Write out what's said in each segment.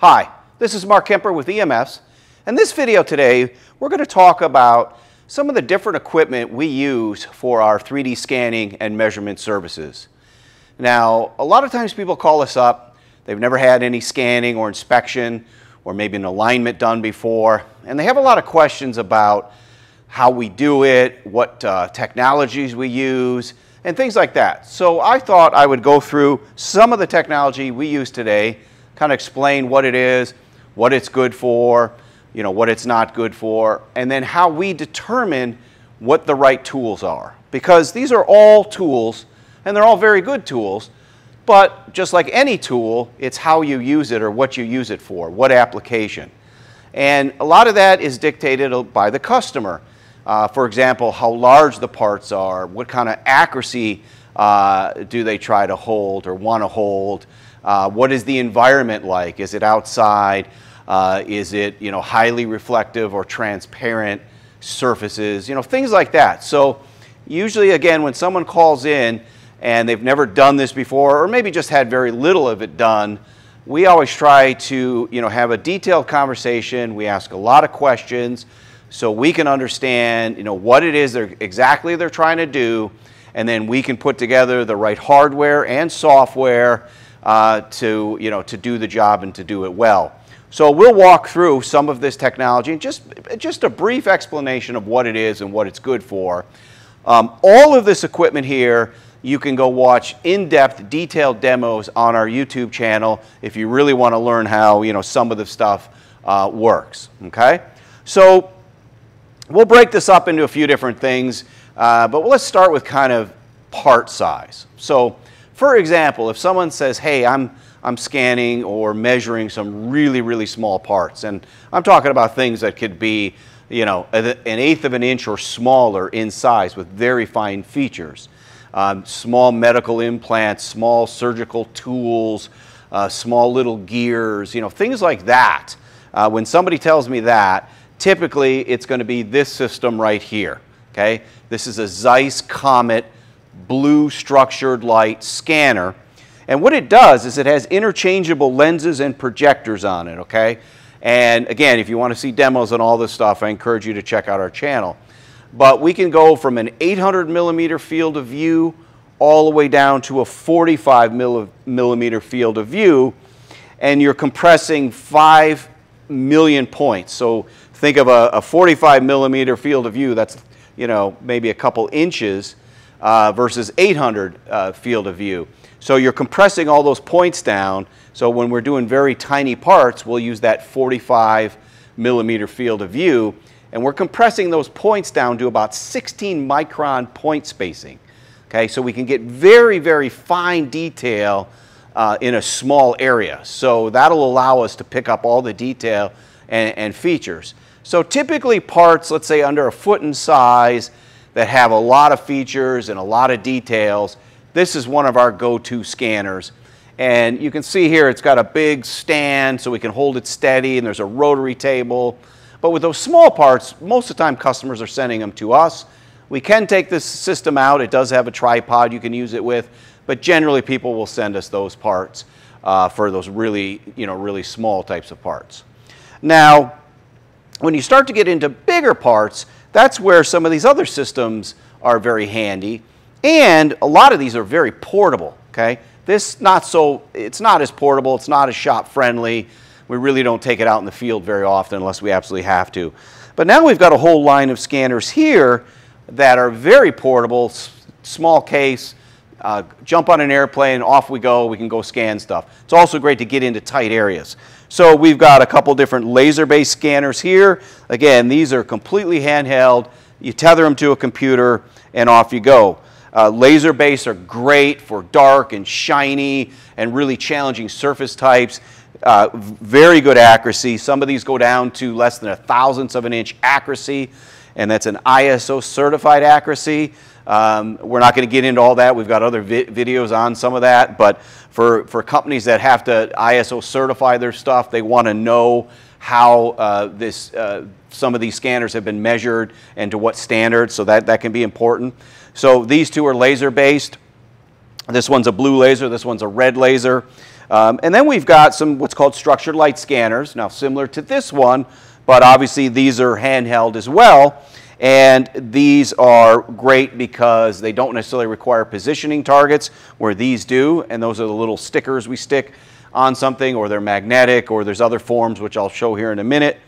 Hi, this is Mark Kemper with EMS. In this video today, we're going to talk about some of the different equipment we use for our 3D scanning and measurement services. Now, a lot of times people call us up, they've never had any scanning or inspection or maybe an alignment done before, and they have a lot of questions about how we do it, what technologies we use, and things like that. So I thought I would go through some of the technology we use today, kind of explain what it is, what it's good for, you know, what it's not good for, and then how we determine what the right tools are. Because these are all tools, and they're all very good tools, but just like any tool, it's how you use it or what you use it for, what application. And a lot of that is dictated by the customer. For example, how large the parts are, what kind of accuracy do they try to hold or want to hold, what is the environment like? Is it outside? Is it, you know, highly reflective or transparent surfaces? You know, things like that. So usually, again, when someone calls in and they've never done this before, or maybe just had very little of it done, we always try to, you know, have a detailed conversation. We ask a lot of questions so we can understand, you know, what it is exactly they're trying to do, and then we can put together the right hardware and software to, you know, to do the job and to do it well. So we'll walk through some of this technology and just a brief explanation of what it is and what it's good for. All of this equipment here, you can go watch in-depth, detailed demos on our YouTube channel if you really want to learn how, you know, some of the stuff works. Okay, so we'll break this up into a few different things, but let's start with kind of part size. So, for example, if someone says, hey, I'm scanning or measuring some really, really small parts, and I'm talking about things that could be, you know, an eighth of an inch or smaller in size with very fine features, small medical implants, small surgical tools, small little gears, you know, things like that. When somebody tells me that, typically it's going to be this system right here, okay? This is a Zeiss Comet blue structured light scanner, and what it does is it has interchangeable lenses and projectors on it, okay? And again, if you want to see demos on all this stuff, I encourage you to check out our channel. But we can go from an 800 millimeter field of view all the way down to a 45 millimeter field of view, and you're compressing 5 million points. So think of a 45 millimeter field of view that's, you know, maybe a couple inches, versus 800 field of view. So you're compressing all those points down, so when we're doing very tiny parts, we'll use that 45 millimeter field of view, and we're compressing those points down to about 16 micron point spacing. Okay, so we can get very, very fine detail in a small area. So that'll allow us to pick up all the detail and features. So typically parts, let's say under a foot in size, that have a lot of features and a lot of details, this is one of our go-to scanners. And you can see here it's got a big stand so we can hold it steady, and there's a rotary table. But with those small parts, most of the time customers are sending them to us. We can take this system out. It does have a tripod you can use it with, but generally people will send us those parts for those really, you know, really small types of parts. Now, when you start to get into bigger parts, that's where some of these other systems are very handy, and a lot of these are very portable, okay? This, not so, it's not as portable, it's not as shop friendly. We really don't take it out in the field very often unless we absolutely have to. But now we've got a whole line of scanners here that are very portable, small case, jump on an airplane, off we go, we can go scan stuff. It's also great to get into tight areas. So we've got a couple different laser-based scanners here. Again, these are completely handheld. You tether them to a computer and off you go. Laser-based are great for dark and shiny and really challenging surface types. Very good accuracy. Some of these go down to less than 1/1000th of an inch accuracy, and that's an ISO certified accuracy. We're not going to get into all that. We've got other videos on some of that, but for companies that have to ISO certify their stuff, they want to know how some of these scanners have been measured and to what standards, so that can be important. So these two are laser-based. This one's a blue laser. This one's a red laser. And then we've got some what's called structured light scanners, now similar to this one, but obviously these are handheld as well. And these are great because they don't necessarily require positioning targets where these do, and those are the little stickers we stick on something, or they're magnetic, or there's other forms which I'll show here in a minute.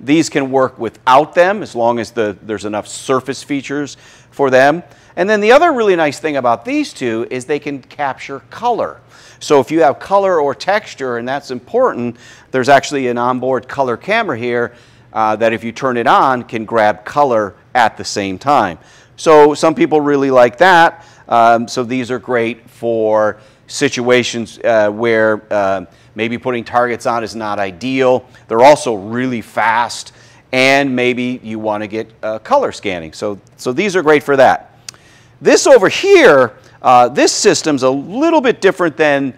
These can work without them as long as there's enough surface features for them. And then the other really nice thing about these two is they can capture color. So if you have color or texture, and that's important, there's actually an onboard color camera here that if you turn it on can grab color at the same time. So some people really like that. So these are great for situations where maybe putting targets on is not ideal. They're also really fast, and maybe you want to get color scanning. So these are great for that. This over here, this system's a little bit different than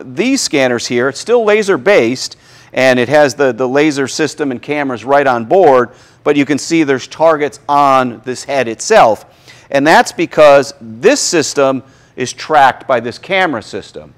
these scanners here. It's still laser-based, and it has the laser system and cameras right on board, but you can see there's targets on this head itself. And that's because this system is tracked by this camera system.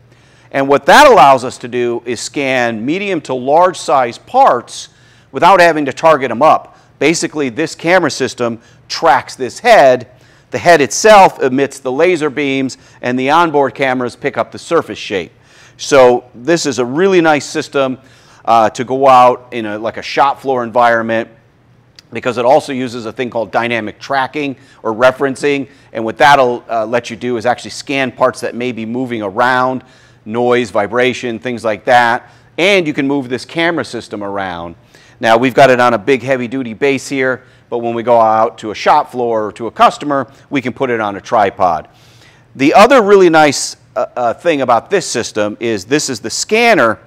And what that allows us to do is scan medium to large size parts without having to target them up. Basically, this camera system tracks this head. The head itself emits the laser beams, and the onboard cameras pick up the surface shape. So this is a really nice system to go out in like a shop floor environment, because it also uses a thing called dynamic tracking or referencing. And what that'll let you do is actually scan parts that may be moving around, noise, vibration, things like that. And you can move this camera system around. Now, we've got it on a big heavy-duty base here, but when we go out to a shop floor or to a customer, we can put it on a tripod. The other really nice thing about this system is this is the scanner,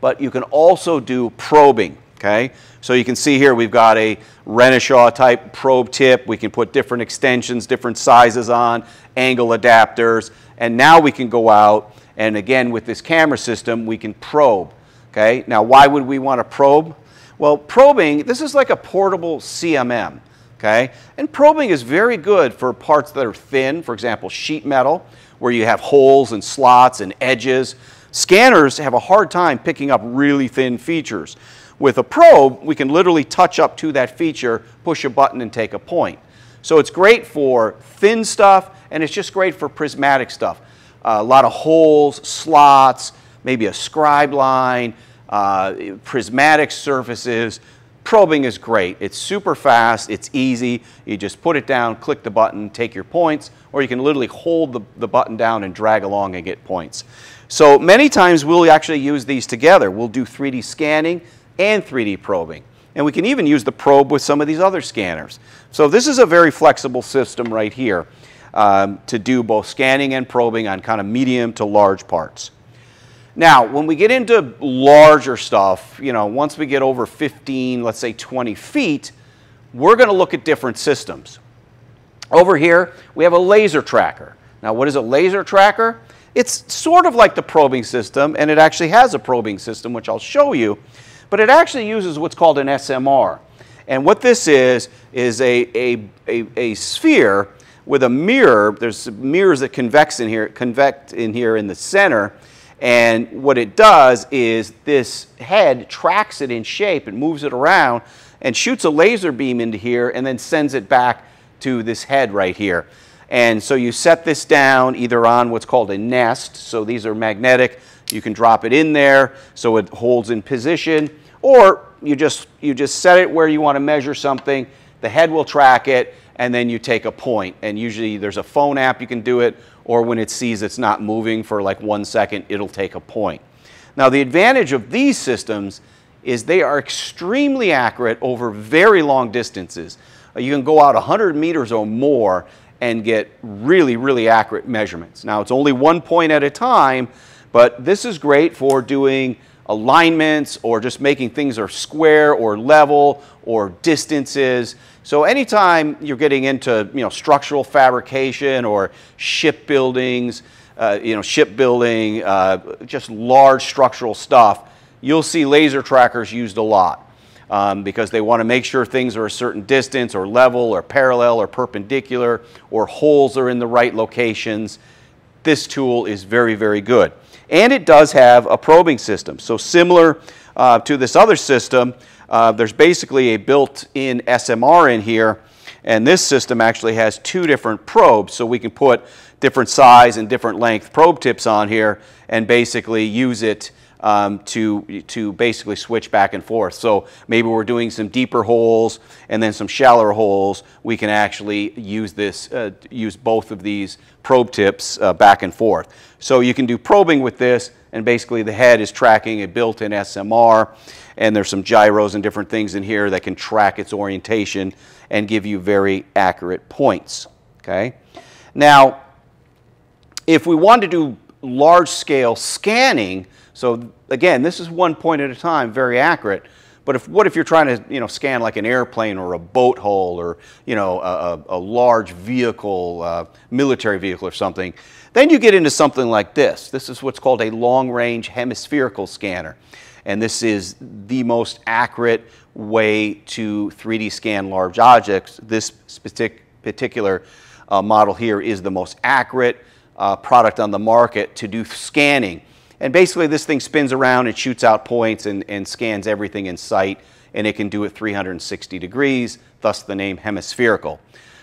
but you can also do probing. Okay? So you can see here we've got a Renishaw type probe tip. We can put different extensions, different sizes on, angle adapters, and now we can go out, and again with this camera system we can probe. Okay? Now why would we want to probe? Well, probing, this is like a portable CMM. Okay? And probing is very good for parts that are thin, for example sheet metal, where you have holes and slots and edges. Scanners have a hard time picking up really thin features. With a probe, we can literally touch up to that feature, push a button, and take a point. So it's great for thin stuff, and it's just great for prismatic stuff. A lot of holes, slots, maybe a scribe line, prismatic surfaces. Probing is great. It's super fast. It's easy. You just put it down, click the button, take your points, or you can literally hold the button down and drag along and get points. So many times we'll actually use these together. We'll do 3D scanning and 3D probing. And we can even use the probe with some of these other scanners. So this is a very flexible system right here to do both scanning and probing on kind of medium to large parts. Now, when we get into larger stuff, you know, once we get over 15, let's say 20 feet, we're going to look at different systems. Over here, we have a laser tracker. Now, what is a laser tracker? It's sort of like the probing system, and it actually has a probing system, which I'll show you. But it actually uses what's called an SMR. And what this is a sphere with a mirror. There's mirrors that convect in here in the center. And what it does is this head tracks it in shape and moves it around and shoots a laser beam into here and then sends it back to this head right here. And so you set this down either on what's called a nest. So these are magnetic. You can drop it in there so it holds in position, or you just set it where you want to measure something. The head will track it, and then you take a point. And usually there's a phone app you can do it, or when it sees it's not moving for like 1 second, it'll take a point. Now the advantage of these systems is they are extremely accurate over very long distances. You can go out 100 meters or more and get really, really accurate measurements. Now it's only 1 point at a time, but this is great for doing alignments or just making things are square or level or distances. So anytime you're getting into, you know, structural fabrication or shipbuilding, just large structural stuff, you'll see laser trackers used a lot because they want to make sure things are a certain distance or level or parallel or perpendicular, or holes are in the right locations. This tool is very, very good. And it does have a probing system. So similar to this other system, there's basically a built-in SMR in here, and this system actually has two different probes, so we can put different size and different length probe tips on here and basically use it to basically switch back and forth. So maybe we're doing some deeper holes and then some shallower holes. We can actually use this, use both of these probe tips back and forth. So you can do probing with this, and basically the head is tracking a built-in SMR, and there's some gyros and different things in here that can track its orientation and give you very accurate points. Okay? Now, if we want to do large-scale scanning, so again, this is one point at a time, very accurate. But what if you're trying to, scan like an airplane or a boat hull or, a large vehicle, military vehicle or something? Then you get into something like this. This is what's called a long-range hemispherical scanner, and this is the most accurate way to 3D scan large objects. This particular model here is the most accurate product on the market to do scanning. And basically this thing spins around, it shoots out points and scans everything in sight, and it can do it 360 degrees, thus the name hemispherical.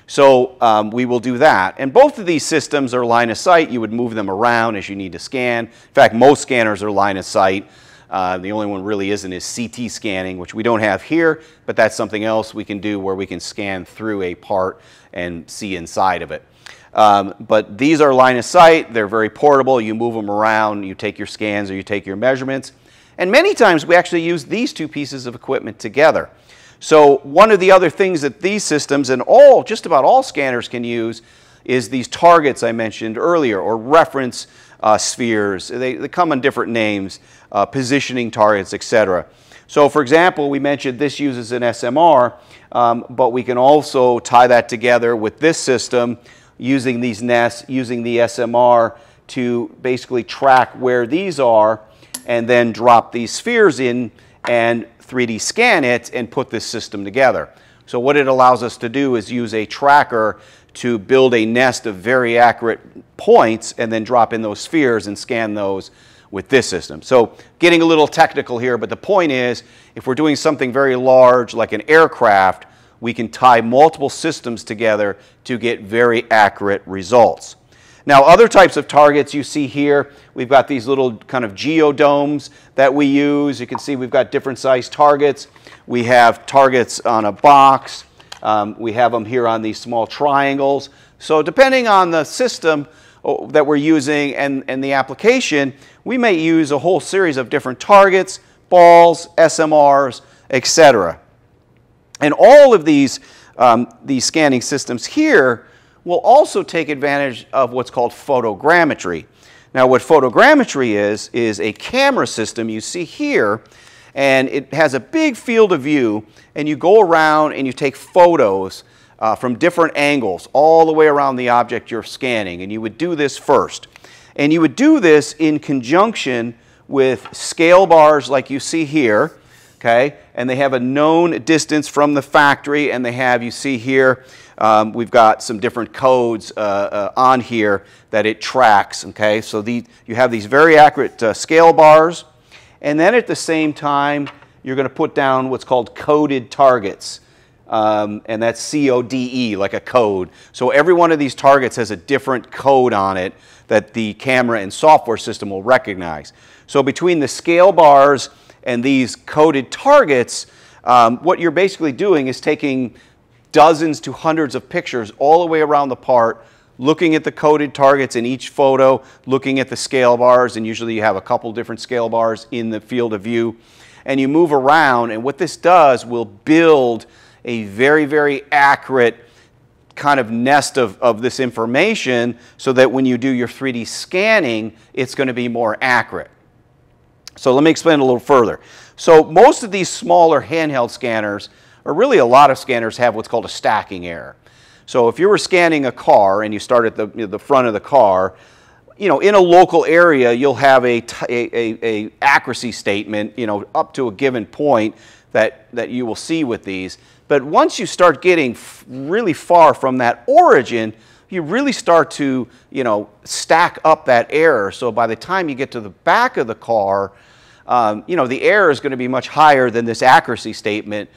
So we will do that. And both of these systems are line of sight. You would move them around as you need to scan. In fact, most scanners are line of sight. The only one really isn't is CT scanning, which we don't have here, but that's something else we can do where we can scan through a part and see inside of it. But these are line of sight. They're very portable. You move them around. You take your scans or you take your measurements. And many times we actually use these two pieces of equipment together. So one of the other things that these systems and just about all scanners can use is these targets I mentioned earlier, or reference spheres. They come in different names, positioning targets, etc. So for example, we mentioned this uses an SMR, but we can also tie that together with this system, using these nests, using the SMR to basically track where these are and then drop these spheres in and 3D scan it and put this system together. So what it allows us to do is use a tracker to build a nest of very accurate points and then drop in those spheres and scan those with this system. So getting a little technical here, but the point is, if we're doing something very large like an aircraft, we can tie multiple systems together to get very accurate results. Now, other types of targets you see here, we've got these little kind of geodomes that we use. You can see we've got different size targets. We have targets on a box. We have them here on these small triangles. So depending on the system that we're using and the application, we may use a whole series of different targets, balls, SMRs, etc. And all of these scanning systems here will also take advantage of what's called photogrammetry. Now, what photogrammetry is a camera system you see here, and it has a big field of view, and you go around and you take photos from different angles all the way around the object you're scanning, and you would do this first. And you would do this in conjunction with scale bars like you see here. Okay, and they have a known distance from the factory, and they have, you see here, we've got some different codes on here that it tracks. Okay, so you have these very accurate scale bars, and then at the same time, you're going to put down what's called coded targets, and that's C-O-D-E, like a code. So every one of these targets has a different code on it that the camera and software system will recognize. So between the scale bars and these coded targets, what you're basically doing is taking dozens to hundreds of pictures all the way around the part, looking at the coded targets in each photo, looking at the scale bars, and usually you have a couple different scale bars in the field of view, and you move around, and what this does will build a very, very accurate kind of nest of this information so that when you do your 3D scanning, it's going to be more accurate. So let me explain a little further. So most of these smaller handheld scanners, or really a lot of scanners, have what's called a stacking error. So if you were scanning a car and you start at the front of the car, in a local area you'll have a accuracy statement, up to a given point that you will see with these. But once you start getting really far from that origin, you really start to, you know, stack up that error. So by the time you get to the back of the car, you know, the error is going to be much higher than this accuracy statement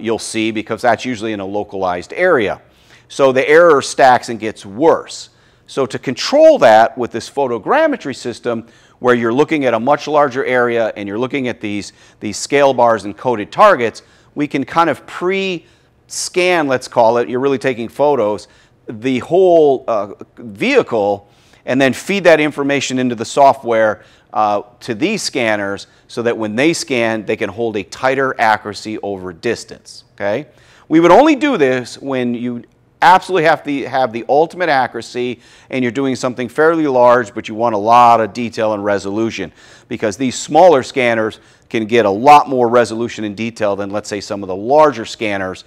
you'll see, because that's usually in a localized area. So the error stacks and gets worse. So to control that with this photogrammetry system, where you're looking at a much larger area and you're looking at these scale bars and coded targets, we can kind of pre-scan, let's call it, you're really taking photos, the whole vehicle, and then feed that information into the software to these scanners, so that when they scan, they can hold a tighter accuracy over distance, okay? We would only do this when you absolutely have to have the ultimate accuracy and you're doing something fairly large, but you want a lot of detail and resolution, because these smaller scanners can get a lot more resolution and detail than, let's say, some of the larger scanners,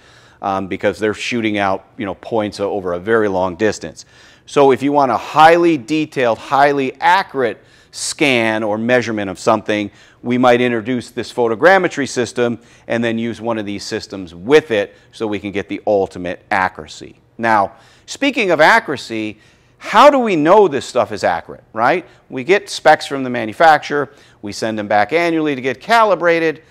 because they're shooting out, you know, points over a very long distance. So if you want a highly detailed, highly accurate scan or measurement of something, we might introduce this photogrammetry system and then use one of these systems with it so we can get the ultimate accuracy. Now, speaking of accuracy, how do we know this stuff is accurate, right? We get specs from the manufacturer, we send them back annually to get calibrated,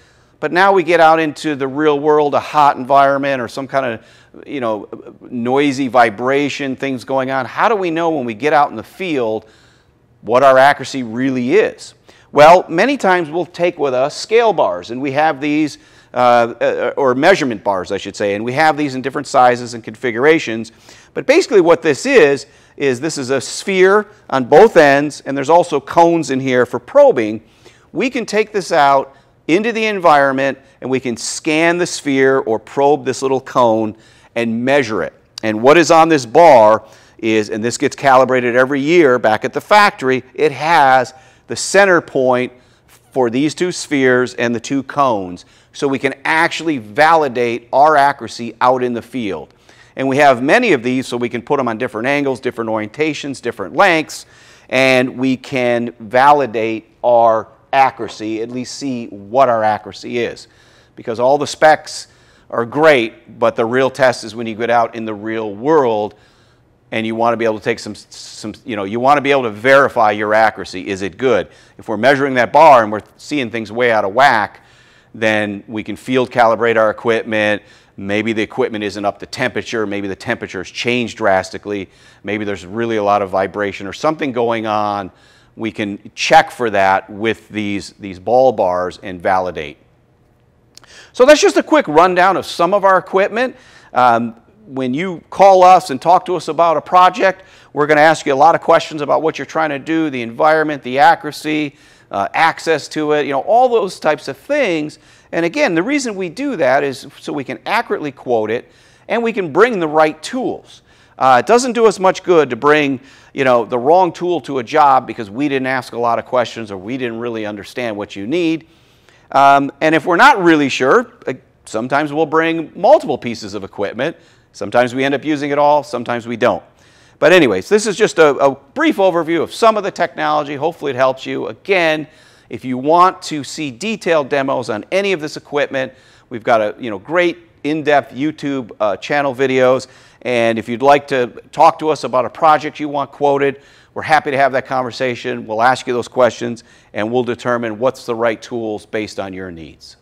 but now we get out into the real world, a hot environment or some kind of, you know, noisy vibration, things going on. How do we know when we get out in the field what our accuracy really is? Well, many times we'll take with us scale bars, and we have these, or measurement bars, I should say, and we have these in different sizes and configurations. But basically what this is this is a sphere on both ends, and there's also cones in here for probing. We can take this out into the environment, and we can scan the sphere or probe this little cone and measure it. And what is on this bar is, and this gets calibrated every year back at the factory, it has the center point for these two spheres and the two cones, so we can actually validate our accuracy out in the field. And we have many of these, so we can put them on different angles, different orientations, different lengths, and we can validate our accuracy, at least see what our accuracy is. Because all the specs are great, but the real test is when you get out in the real world, and you want to be able to take some, you know, you want to be able to verify your accuracy. Is it good? If we're measuring that bar and we're seeing things way out of whack, then we can field calibrate our equipment. Maybe the equipment isn't up to temperature. Maybe the temperature has changed drastically. Maybe there's really a lot of vibration or something going on. We can check for that with these ball bars and validate. So that's just a quick rundown of some of our equipment. When you call us and talk to us about a project, we're going to ask you a lot of questions about what you're trying to do, the environment, the accuracy, access to it, you know, all those types of things. And again, the reason we do that is so we can accurately quote it and we can bring the right tools. It doesn't do us much good to bring, you know, the wrong tool to a job because we didn't ask a lot of questions or we didn't really understand what you need. And if we're not really sure, sometimes we'll bring multiple pieces of equipment. Sometimes we end up using it all, sometimes we don't. But anyways, this is just a brief overview of some of the technology. Hopefully it helps you. Again, if you want to see detailed demos on any of this equipment, we've got a, you know, great in-depth YouTube channel videos. And if you'd like to talk to us about a project you want quoted, we're happy to have that conversation. We'll ask you those questions and we'll determine what's the right tools based on your needs.